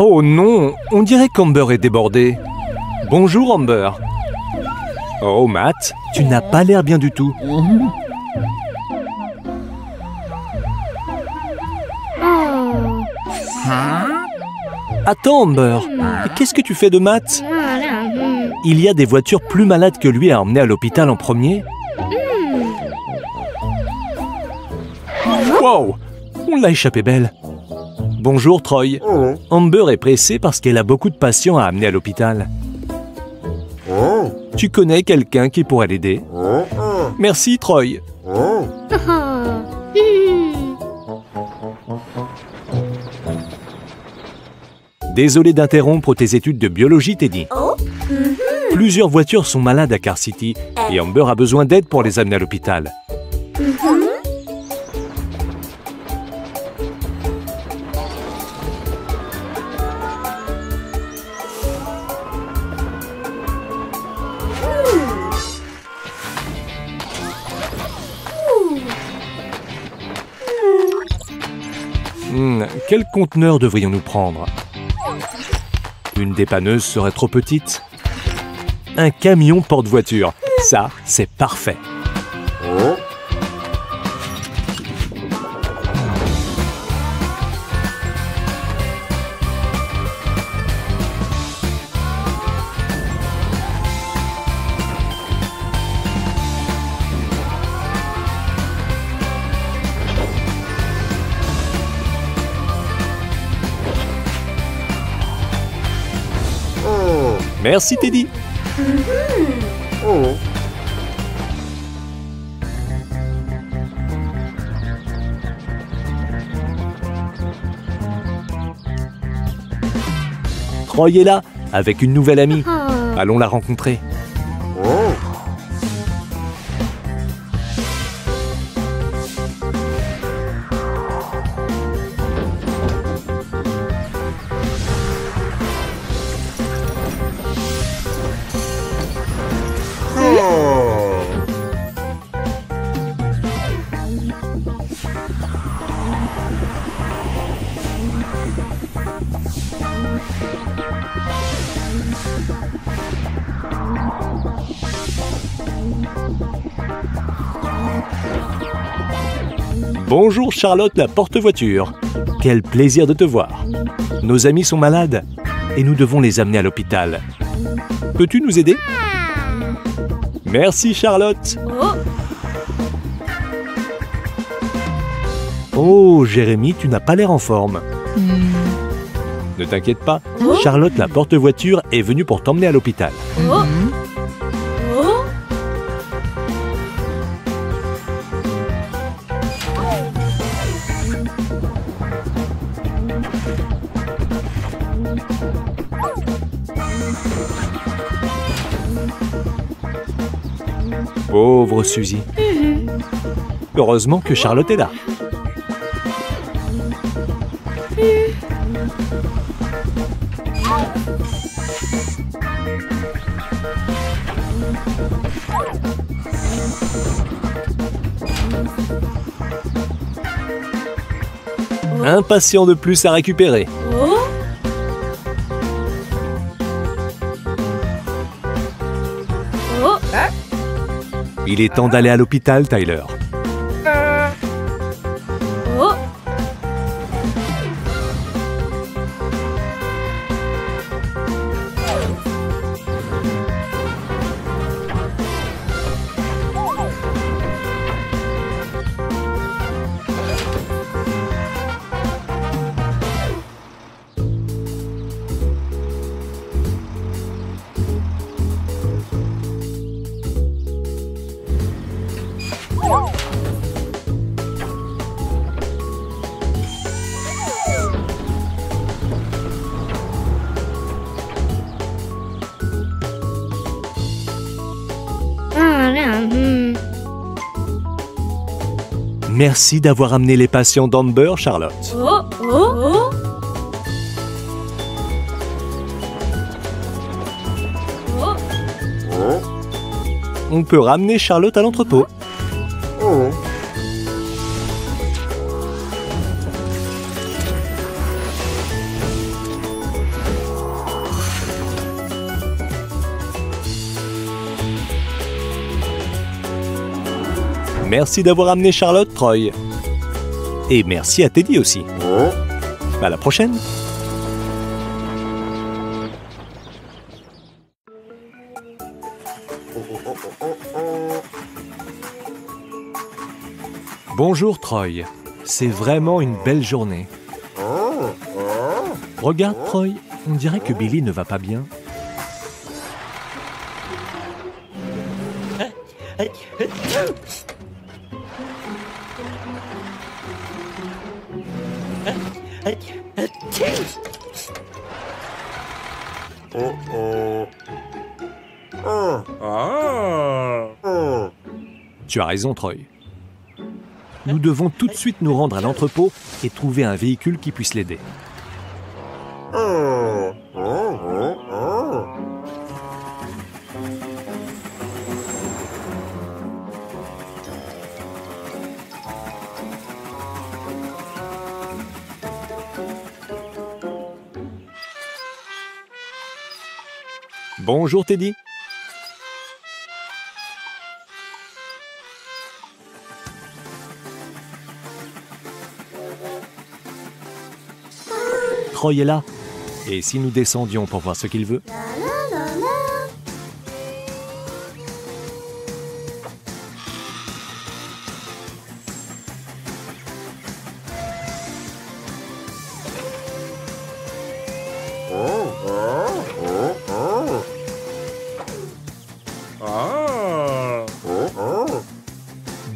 Oh non, on dirait qu'Amber est débordée. Bonjour Amber. Oh Matt, tu n'as pas l'air bien du tout. Attends Amber, qu'est-ce que tu fais de Matt? Il y a des voitures plus malades que lui à emmener à l'hôpital en premier. Wow, on l'a échappé belle. Bonjour Troy. Amber est pressée parce qu'elle a beaucoup de patients à amener à l'hôpital. Tu connais quelqu'un qui pourrait l'aider? Merci Troy. Désolé d'interrompre tes études de biologie, Teddy. Plusieurs voitures sont malades à Car City et Amber a besoin d'aide pour les amener à l'hôpital. Quel conteneur devrions-nous prendre? Une dépanneuse serait trop petite. Un camion porte-voiture. Ça, c'est parfait. Merci Teddy. Troy est là, avec une nouvelle amie. Allons la rencontrer. Bonjour Charlotte la Porte Voitures. Quel plaisir de te voir. Nos amis sont malades et nous devons les amener à l'hôpital. Peux-tu nous aider? Merci Charlotte. Oh Jérémy, tu n'as pas l'air en forme. Ne t'inquiète pas, Charlotte la Porte Voitures est venue pour t'emmener à l'hôpital. Pauvre Suzy. Heureusement que Charlotte est là. Un patient de plus à récupérer. Il est temps d'aller à l'hôpital, Tyler. Merci d'avoir amené les patients d'Amber, Charlotte. On peut ramener Charlotte à l'entrepôt. Merci d'avoir amené Charlotte, Troy. Et merci à Teddy aussi. À la prochaine. Bonjour, Troy. C'est vraiment une belle journée. Regarde, Troy. On dirait que Billy ne va pas bien. Tu as raison, Troy. Nous devons tout de suite nous rendre à l'entrepôt et trouver un véhicule qui puisse l'aider. Bonjour, Teddy. Troy est là. Et si nous descendions pour voir ce qu'il veut?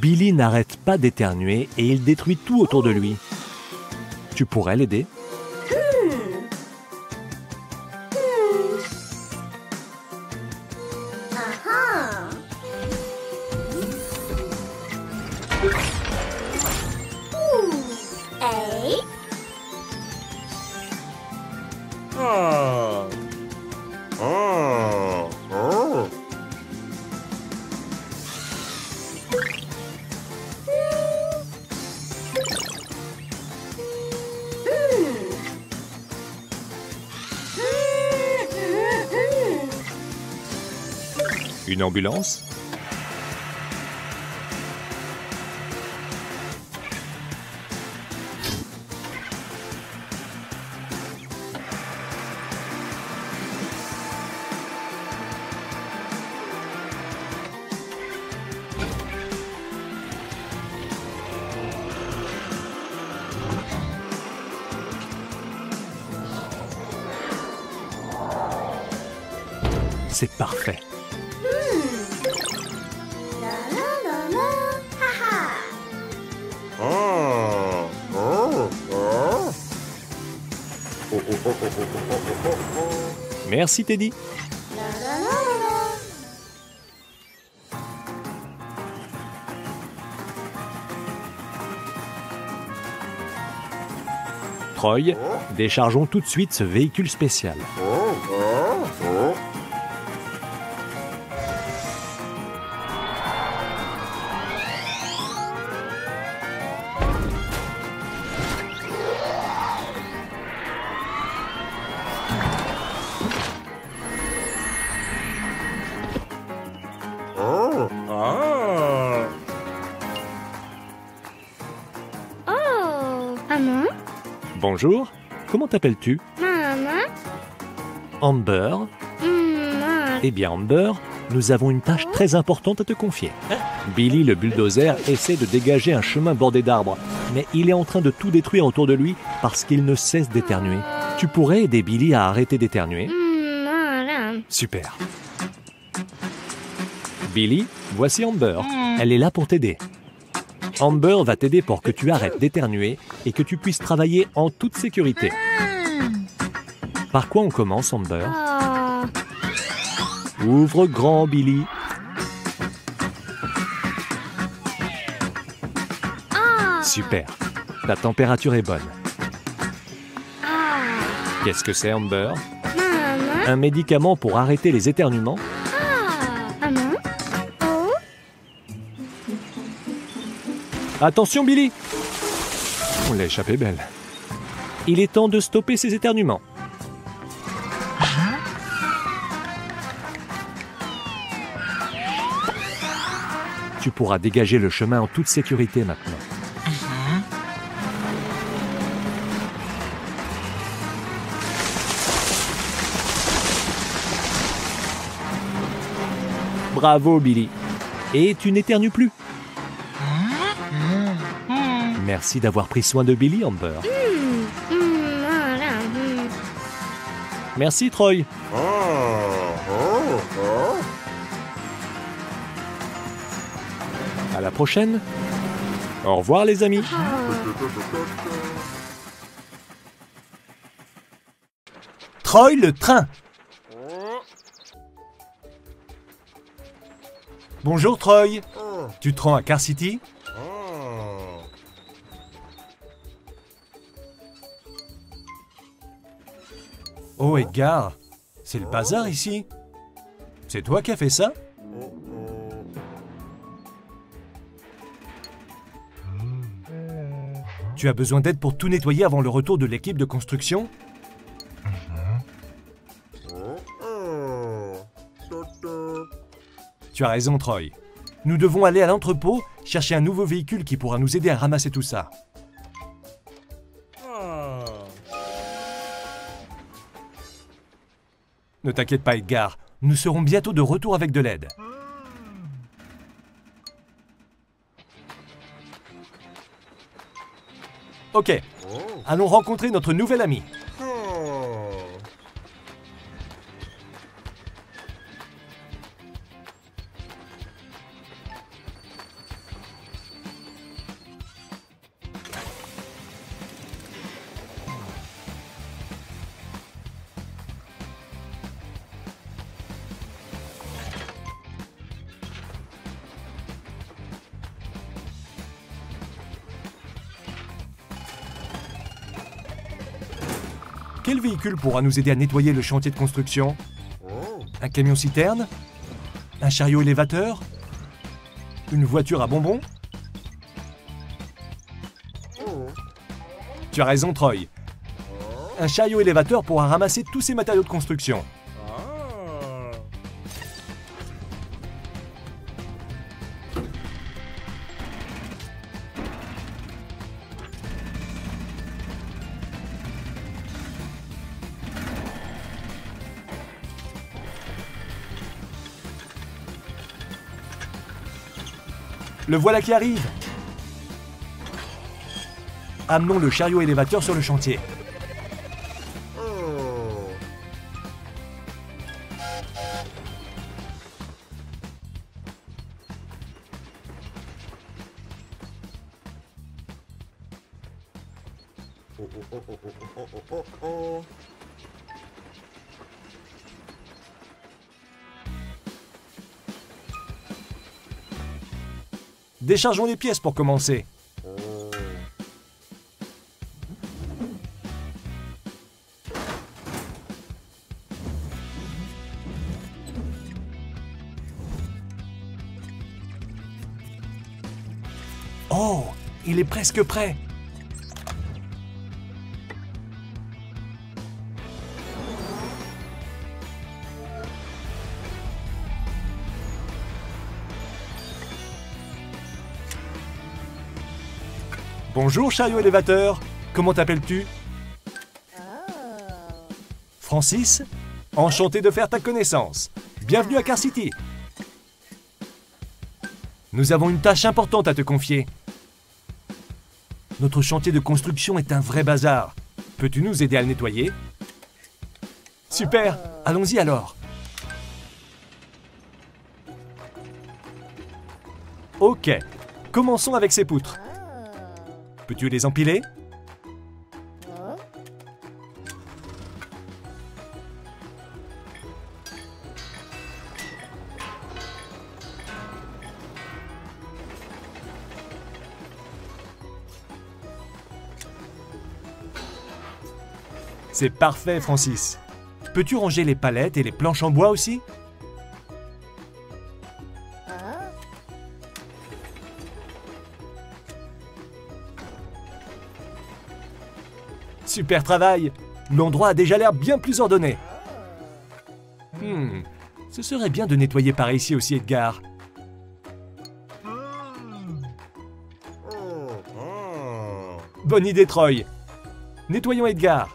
Billy n'arrête pas d'éternuer et il détruit tout autour de lui. Tu pourrais l'aider? Une ambulance? C'est parfait. Merci, Teddy. Troy, déchargeons tout de suite ce véhicule spécial. Bonjour, comment t'appelles-tu? Maman. Amber. Maman. Eh bien, Amber, nous avons une tâche très importante à te confier. Billy, le bulldozer, essaie de dégager un chemin bordé d'arbres, mais il est en train de tout détruire autour de lui parce qu'il ne cesse d'éternuer. Tu pourrais aider Billy à arrêter d'éternuer? Super. Billy, voici Amber. Elle est là pour t'aider. Amber va t'aider pour que tu arrêtes d'éternuer et que tu puisses travailler en toute sécurité. Par quoi on commence, Amber? Ouvre grand, Billy. Super, ta température est bonne. Qu'est-ce que c'est, Amber? Un médicament pour arrêter les éternuements? Attention, Billy! On l'a échappé belle. Il est temps de stopper ses éternuements. Tu pourras dégager le chemin en toute sécurité maintenant. Bravo, Billy. Et tu n'éternues plus. Merci d'avoir pris soin de Billy, Amber. Merci, Troy. À la prochaine. Au revoir, les amis. Troy le train. Bonjour, Troy. Tu te rends à Car City? Oh, Edgar, c'est le bazar ici. C'est toi qui as fait ça? Tu as besoin d'aide pour tout nettoyer avant le retour de l'équipe de construction? Tu as raison, Troy. Nous devons aller à l'entrepôt, chercher un nouveau véhicule qui pourra nous aider à ramasser tout ça. Ne t'inquiète pas, Edgar. Nous serons bientôt de retour avec de l'aide. Ok. Allons rencontrer notre nouvel ami. Quel véhicule pourra nous aider à nettoyer le chantier de construction? Un camion-citerne? Un chariot élévateur? Une voiture à bonbons? Tu as raison, Troy. Un chariot élévateur pourra ramasser tous ces matériaux de construction. Le voilà qui arrive. Amenons le chariot élévateur sur le chantier. Déchargeons les pièces pour commencer. Oh, il est presque prêt. Bonjour, chariot élévateur. Comment t'appelles-tu? Francis? Enchanté de faire ta connaissance. Bienvenue à Car City. Nous avons une tâche importante à te confier. Notre chantier de construction est un vrai bazar. Peux-tu nous aider à le nettoyer? Super, allons-y alors. Ok, commençons avec ces poutres. Peux-tu les empiler? C'est parfait, Francis. Peux-tu ranger les palettes et les planches en bois aussi? Super travail! L'endroit a déjà l'air bien plus ordonné. Ce serait bien de nettoyer par ici aussi, Edgar. Bonne idée, Troy. Nettoyons Edgar.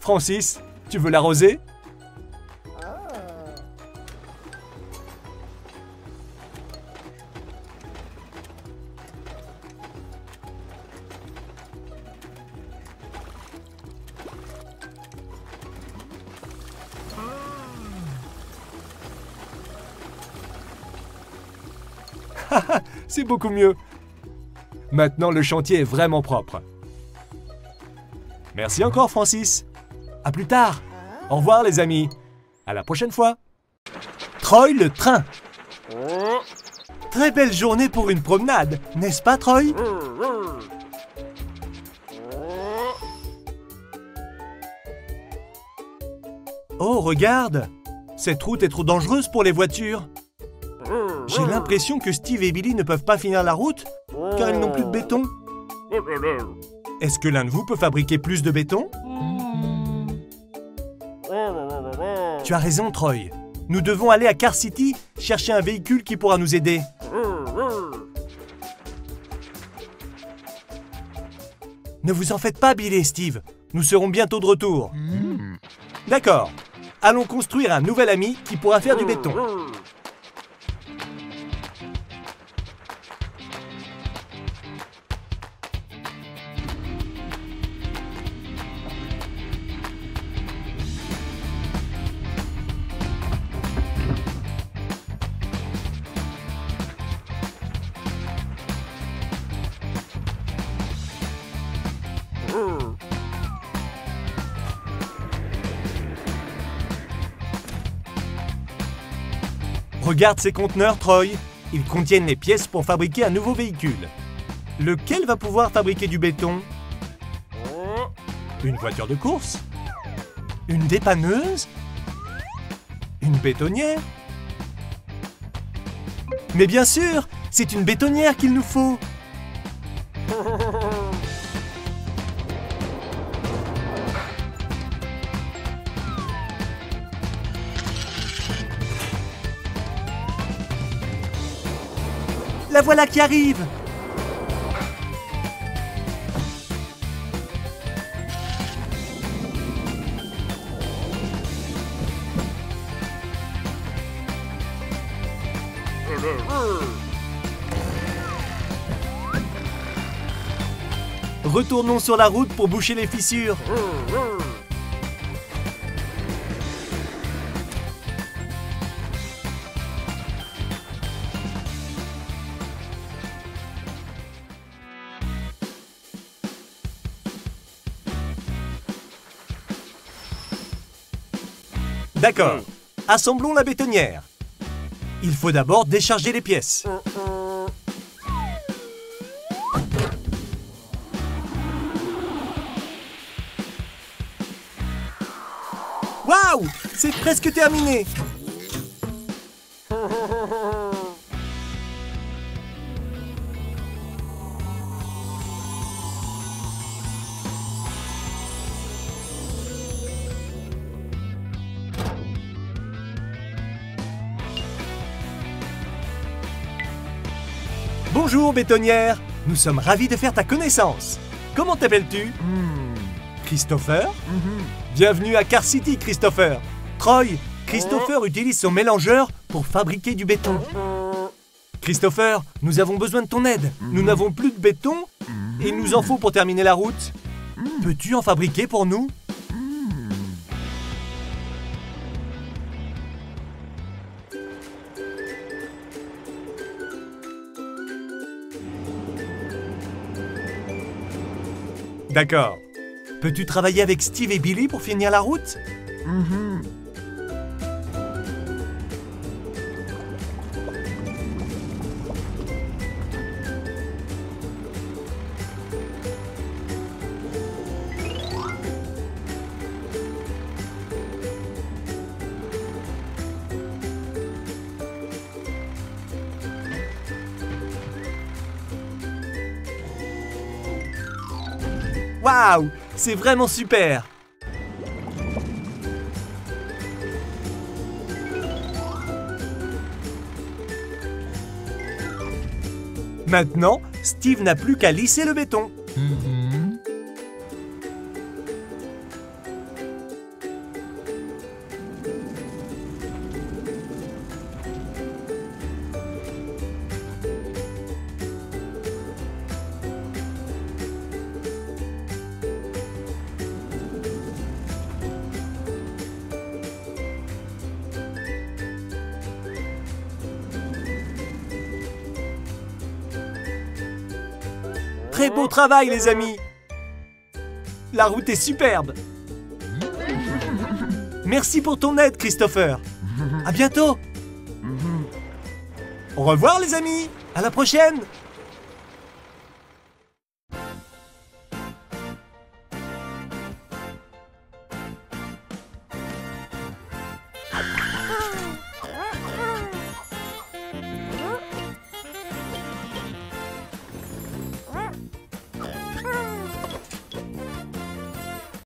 Francis, tu veux l'arroser? C'est beaucoup mieux. Maintenant, le chantier est vraiment propre. Merci encore, Francis. À plus tard. Au revoir, les amis. À la prochaine fois. Troy le train. Très belle journée pour une promenade, n'est-ce pas, Troy? Oh, regarde. Cette route est trop dangereuse pour les voitures. J'ai l'impression que Steve et Billy ne peuvent pas finir la route, car ils n'ont plus de béton. Est-ce que l'un de vous peut fabriquer plus de béton? Tu as raison, Troy. Nous devons aller à Car City chercher un véhicule qui pourra nous aider. Ne vous en faites pas, Billy et Steve. Nous serons bientôt de retour. D'accord. Allons construire un nouvel ami qui pourra faire du béton. Regarde ces conteneurs, Troy. Ils contiennent les pièces pour fabriquer un nouveau véhicule. Lequel va pouvoir fabriquer du béton? Une voiture de course? Une dépanneuse? Une bétonnière? Mais bien sûr, c'est une bétonnière qu'il nous faut. La voilà qui arrive! Retournons sur la route pour boucher les fissures. D'accord. Assemblons la bétonnière. Il faut d'abord décharger les pièces. Waouh! C'est presque terminé. Bonjour bétonnière, nous sommes ravis de faire ta connaissance. Comment t'appelles-tu? Christopher? Bienvenue à Car City, Christopher. Troy, Christopher utilise son mélangeur pour fabriquer du béton. Christopher, nous avons besoin de ton aide. Nous n'avons plus de béton et il nous en faut pour terminer la route. Peux-tu en fabriquer pour nous? D'accord. Peux-tu travailler avec Steve et Billy pour finir la route? Waouh, c'est vraiment super! Maintenant, Steve n'a plus qu'à lisser le béton. Très beau travail, les amis! La route est superbe! Merci pour ton aide, Christopher! À bientôt! Au revoir, les amis! À la prochaine!